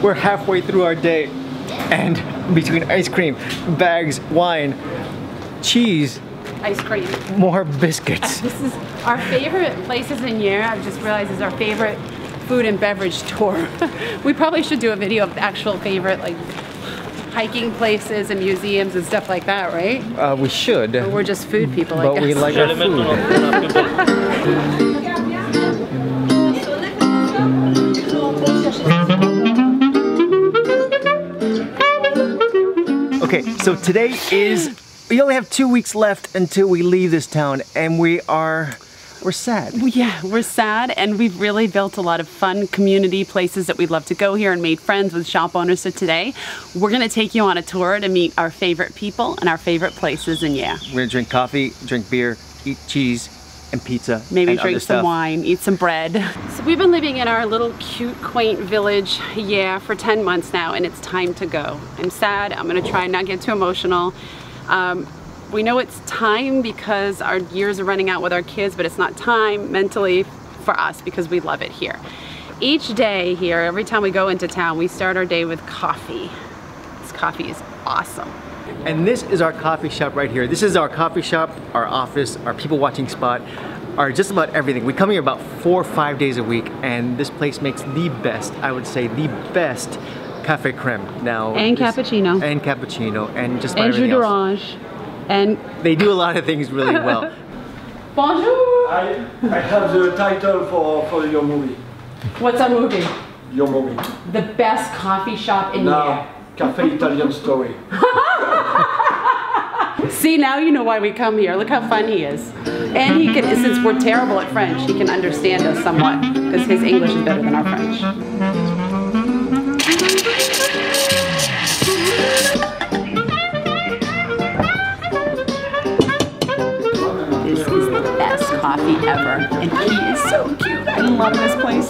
We're halfway through our day, and between ice cream, bags, wine, cheese, ice cream, more biscuits. This is our favorite places in Hyères. I've just realized is our favorite food and beverage tour. We probably should do a video of the actual favorite, like, hiking places and museums and stuff like that, right? We should. But we're just food people, I guess. But we like our food. Okay, so today is, we only have 2 weeks left until we leave this town, and we're sad. Yeah, we're sad, and we've really built a lot of fun community places that we'd love to go here and made friends with shop owners. So today, we're gonna take you on a tour to meet our favorite people and our favorite places in Hyères. We're gonna drink coffee, drink beer, eat cheese, and pizza. Maybe and drink some wine, eat some bread. So we've been living in our little cute, quaint village, yeah, for 10 months now, and it's time to go. I'm sad, I'm gonna try and not get too emotional. We know it's time because our years are running out with our kids, but it's not time mentally for us because we love it here. Each day here, every time we go into town, we start our day with coffee. This coffee is awesome. And this is our coffee shop right here. This is our coffee shop, our office, our people watching spot, our just about everything. We come here about 4 or 5 days a week, and this place makes the best, I would say, the best cafe creme now. And cappuccino. And cappuccino, and just about everything else. And jus d'orange. And they do a lot of things really well. Bonjour! I have the title for your movie. What's our movie? Your movie. The best coffee shop in Hyères. Cafe Italien story. See, now you know why we come here. Look how fun he is. And he can, since we're terrible at French, he can understand us somewhat because his English is better than our French. This is the best coffee ever. And he is so cute. I love this place.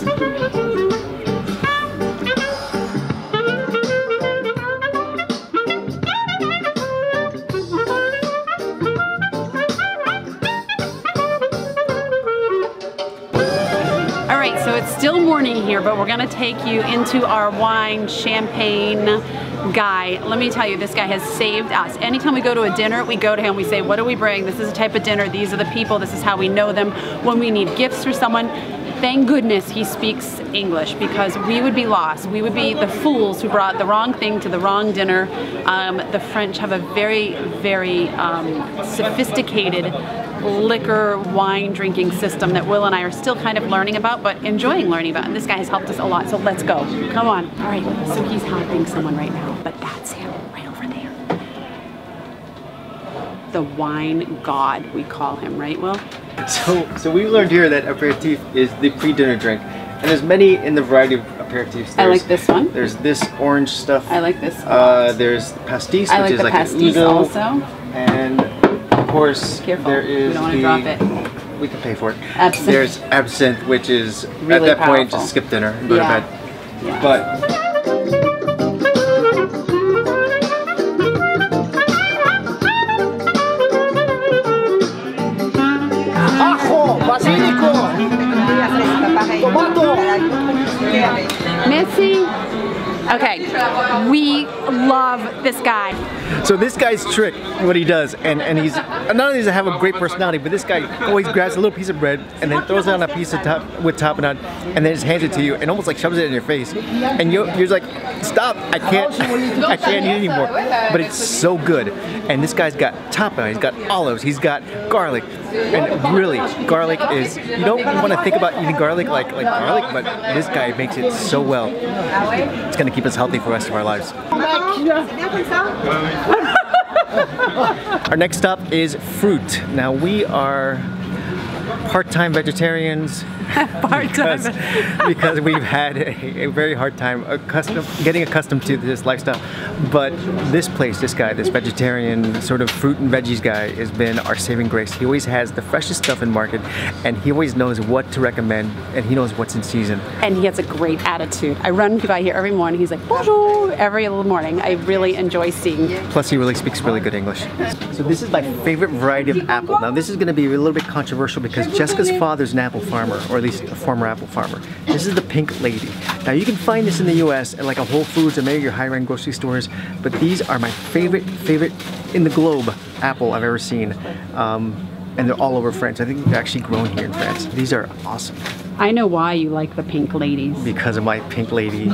Still morning here, but we're gonna take you into our wine champagne guy. Let me tell you, this guy has saved us. Anytime we go to a dinner, we go to him, we say, what do we bring? This is the type of dinner, these are the people, this is how we know them. When we need gifts for someone, thank goodness he speaks English, because we would be lost. We would be the fools who brought the wrong thing to the wrong dinner. The French have a very, very sophisticated liquor wine drinking system that Will and I are still kind of learning about, but enjoying learning about, and this guy has helped us a lot, so let's go. Come on. All right, so he's helping someone right now, but that's him right over there. The wine god, we call him, right, Will? So we learned here that aperitif is the pre-dinner drink, and there's many in the variety of aperitifs. There's, I like this one. There's this orange stuff. I like this. There's pastis, I like which is like pastis an oodle, also. And of course, careful. There is we don't want to drop it. We can pay for it. Absinthe. There's absinthe, which is really at that powerful. Point just skip dinner and go to bed. Yeah. But. Missy. Okay, we love this guy. So this guy's trick, what he does, and he's, not only does he have a great personality, but this guy always grabs a little piece of bread and then throws it on a piece of top with topping on, and then just hands it to you and almost like shoves it in your face, and you're like, stop! I can't eat anymore. But it's so good, and this guy's got topping, he's got olives, he's got garlic, and really, garlic is, you don't want to think about eating garlic like garlic, but this guy makes it so well. It's gonna keep us healthy for the rest of our lives. Our next stop is fruit. Now we are part-time vegetarians because we've had a very hard time getting accustomed to this lifestyle. But this place, this guy, this vegetarian sort of fruit and veggies guy has been our saving grace. He always has the freshest stuff in market, and he always knows what to recommend, and he knows what's in season. And he has a great attitude. I run by here every morning, he's like, bonjour, every little morning. I really enjoy seeing you. Plus he really speaks really good English. So this is my favorite variety of apple. Now this is gonna be a little bit controversial because Jessica's father's an apple farmer, or or at least a former apple farmer. This is the pink lady. Now you can find this in the US at like a Whole Foods and maybe your higher-end grocery stores, but these are my favorite in the globe apple I've ever seen. And they're all over France. I think they're actually grown here in France. These are awesome. I know why you like the pink ladies. Because of my pink lady.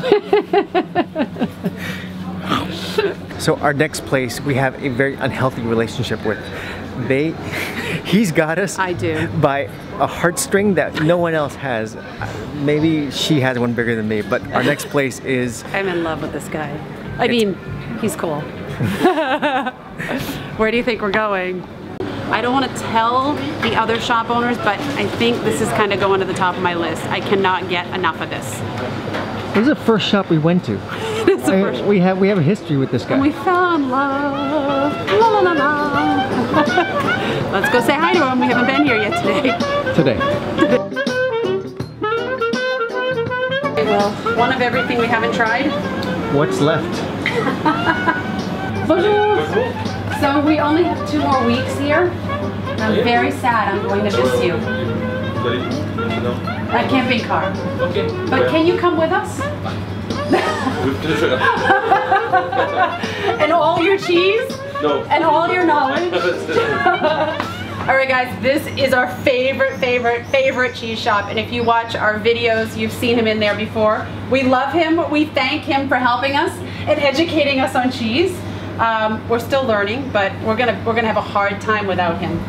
So our next place we have a very unhealthy relationship with. He's got us by a heartstring that no one else has. Maybe she has one bigger than me, but our next place is... I'm in love with this guy. I mean, he's cool. Where do you think we're going? I don't want to tell the other shop owners, but I think this is kind of going to the top of my list. I cannot get enough of this. This is the first shop we went to. We have a history with this guy. And we fell in love. La la la la. Let's go say hi to him. We haven't been here yet today. Well, one of everything we haven't tried. What's left? Bonjour. So we only have 2 more weeks here. I'm very sad. I'm going to miss you. A camping car. Okay. But can you come with us? And all your cheese? No. And all your knowledge? Alright guys, this is our favorite cheese shop, and if you watch our videos, you've seen him in there before. We love him, we thank him for helping us and educating us on cheese. We're still learning, but we're gonna have a hard time without him.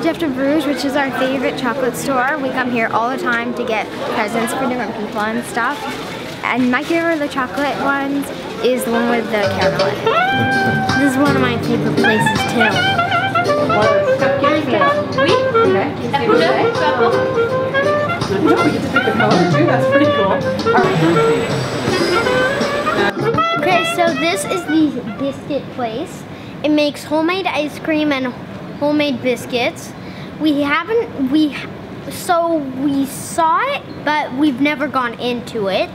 Jeff de Bruges, which is our favorite chocolate store. We come here all the time to get presents for different people and stuff. And my favorite of the chocolate ones is the one with the caramel in it. This is one of my favorite places too. No, we get to pick the color too, that's pretty cool. Alright. Okay, so this is the biscuit place. It makes homemade ice cream and homemade biscuits. We saw it, but we've never gone into it.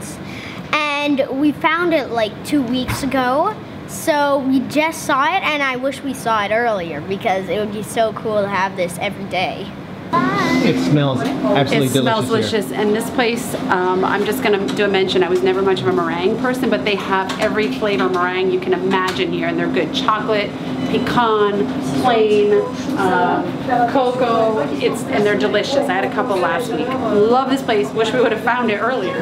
And we found it like 2 weeks ago. So we just saw it, and I wish we saw it earlier because it would be so cool to have this every day. It smells absolutely delicious. It smells delicious, and this place, I'm just gonna do a mention, I was never much of a meringue person, but they have every flavor meringue you can imagine here, and they're good. Chocolate, pecan, plain, cocoa, and they're delicious. I had a couple last week. Love this place, wish we would have found it earlier.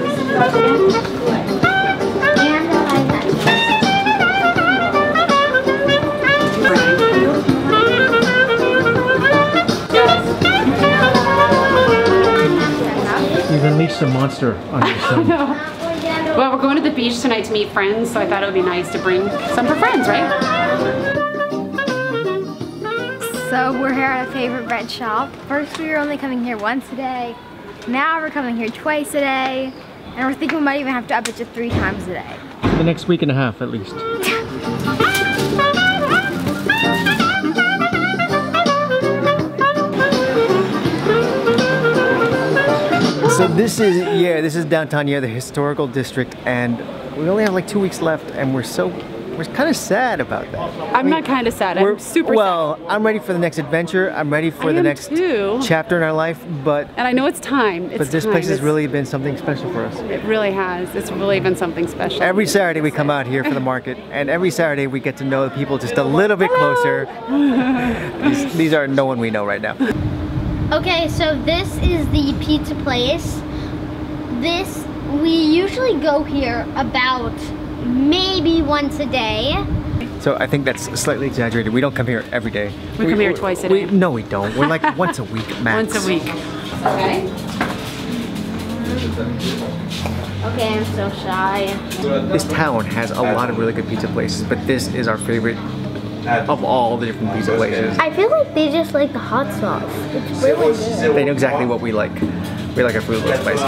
You've unleashed a monster on yourself. Well, we're going to the beach tonight to meet friends, so I thought it would be nice to bring some for friends, right? So we're here at our favorite bread shop. First we were only coming here once a day. Now we're coming here twice a day. And we're thinking we might even have to up it to 3 times a day. For the next week and a half at least. So this is downtown Hyères, the historical district, and we only have like 2 weeks left, and we're kind of sad about that. I mean, not kind of sad, I'm super sad. Well, I'm ready for the next adventure, I'm ready for the next chapter in our life, but... And I know it's time. But this place has really been something special for us. It really has. It's really been something special. Every Saturday we come out here for the market, and every Saturday we get to know the people just a little bit closer. These are no one we know right now. Okay, so this is the pizza place. We usually go here about maybe once a day. So I think that's slightly exaggerated. We don't come here every day. We come here twice a day. No, we don't. We're like once a week max. Once a week. Okay. Okay, I'm so shy. This town has a lot of really good pizza places, but this is our favorite of all the different pizza places. I feel like they just like the hot sauce. It's really good. They know exactly what we like. We like our food a little spicy.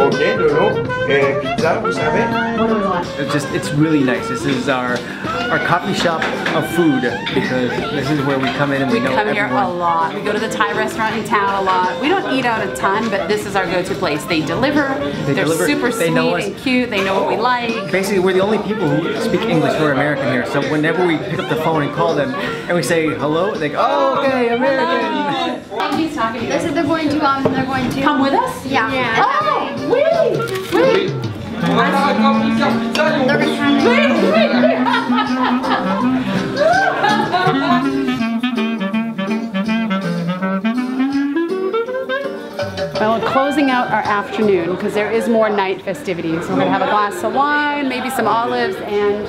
Okay, pizza, vous savez? What do we want? It's really nice. This is our coffee shop of food, because this is where we come in and we know everyone. We come here a lot. We go to the Thai restaurant in town a lot. We don't eat out a ton, but this is our go-to place. They deliver. They're super sweet and cute. They know what we like. Basically, we're the only people who speak English who are American here. So whenever we pick up the phone and call them and we say hello, they go, oh, okay, American. He's talking to you. They said they're going to come. They're going to come with us. Yeah. Oh, wait. They're going to try to. Well, closing out our afternoon, because there is more night festivities. So we're gonna have a glass of wine, maybe some olives, and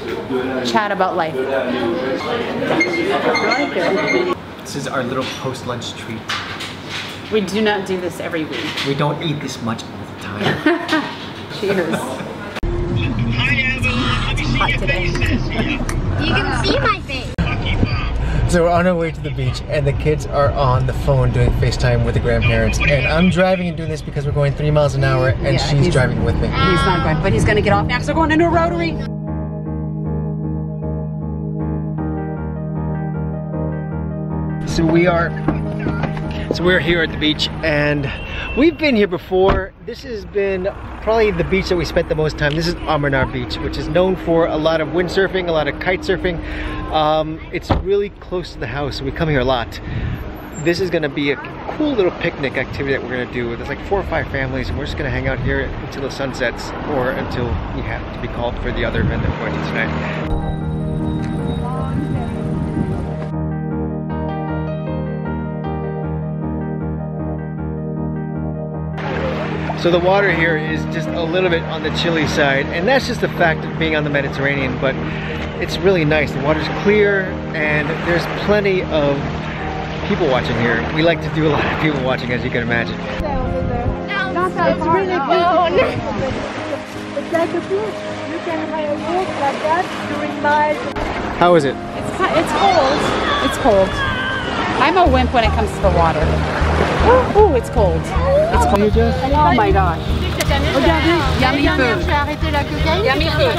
chat about life. This is our little post-lunch treat. We do not do this every week. We don't eat this much all the time. Cheers. It's hot today. You can see my face. So we're on our way to the beach, and the kids are on the phone doing FaceTime with the grandparents. And I'm driving and doing this because we're going 3 miles an hour, and she's driving with me. He's not going, but he's going to get off now because we're going into a rotary. So we're here at the beach, and we've been here before. This has been probably the beach that we spent the most time. This is Amarnar Beach, which is known for a lot of windsurfing, a lot of kite surfing. It's really close to the house, so we come here a lot. This is going to be a cool little picnic activity that we're going to do. There's like 4 or 5 families, and we're just going to hang out here until the sun sets, or until we have to be called for the other event that we're going to tonight. So the water here is just a little bit on the chilly side, and that's just the fact of being on the Mediterranean, but it's really nice. The water's clear, and there's plenty of people watching here. We like to do a lot of people watching, as you can imagine. It's really good. It's like a beach. You can have a walk like that during night. How is it? It's cold. It's cold. I'm a wimp when it comes to the water. Oh, it's cold. It's cold. Oh my gosh. Regardez, yummy food. Yummy food.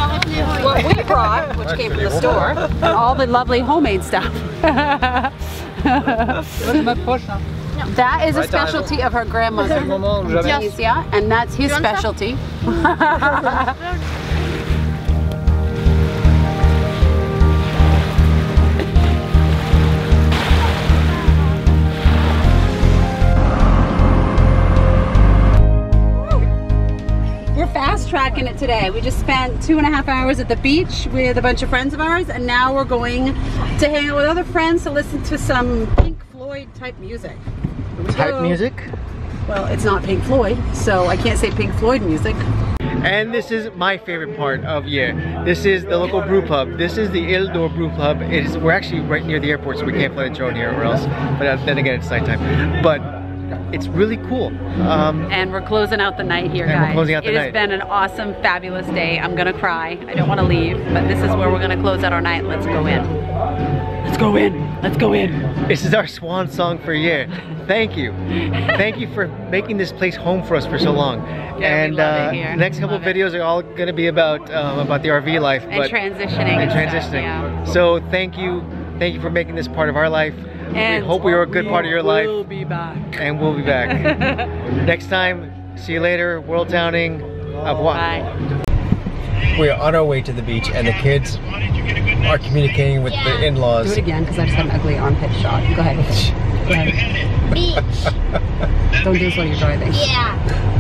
What we brought, which came from the store, and all the lovely homemade stuff. That is a specialty of her grandmother, and that's his specialty. Tracking it today. We just spent 2.5 hours at the beach with a bunch of friends of ours, and now we're going to hang out with other friends to listen to some Pink Floyd type music. Type music? Well, it's not Pink Floyd, so I can't say Pink Floyd music. And this is my favorite part of Hyères. This is the local brew pub. This is the Ildor brew pub. We're actually right near the airport, so we can't fly the drone here or else. But then again, it's nighttime. But it's really cool. And we're closing out the night here, guys. We're closing out the night. It has been an awesome, fabulous day. I'm gonna cry. I don't want to leave, but this is where we're gonna close out our night. Let's go in. Let's go in. Let's go in. This is our swan song for Hyères. Thank you. Thank you for making this place home for us for so long. Yeah, and the next couple of videos are all gonna be about the RV life. And transitioning. Yeah. So thank you. Thank you for making this part of our life. And we hope we were a good part of your life. We'll be back. And we'll be back. Next time, see you later. WorldTowning. Au revoir. Bye. We are on our way to the beach, and the kids are communicating with the in-laws. Do it again, because I just had an ugly armpit shot. Go ahead. Go ahead. Beach. Don't do this while you're driving. Yeah.